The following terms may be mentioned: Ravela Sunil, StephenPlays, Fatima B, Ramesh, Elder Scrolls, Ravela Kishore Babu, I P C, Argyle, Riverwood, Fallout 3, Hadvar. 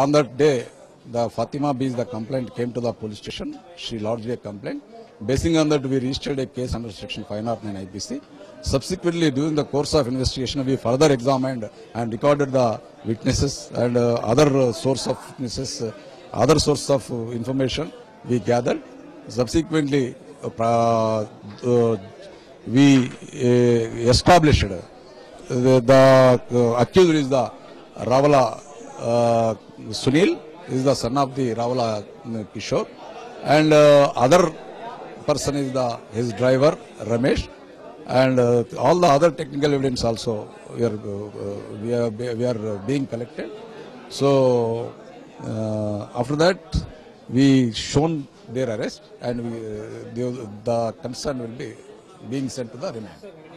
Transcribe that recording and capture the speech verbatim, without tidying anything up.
On that day, the Fatima B's the complaint came to the police station. She lodged a complaint. Basing on that, we registered a case under Section five oh nine I P C. Subsequently, during the course of investigation, we further examined and recorded the witnesses and uh, other uh, source of witnesses, uh, other source of uh, information we gathered. Subsequently, uh, uh, we uh, established uh, the, the uh, accused is the Ravela uh, Sunil, is the son of the Ravela Kishore, and uh, other person is the his driver Ramesh, and uh, all the other technical evidence also we are uh, we are we are being collected. So uh, after that, we shown their arrest, and we, uh, the, the concern will be being sent to the remand.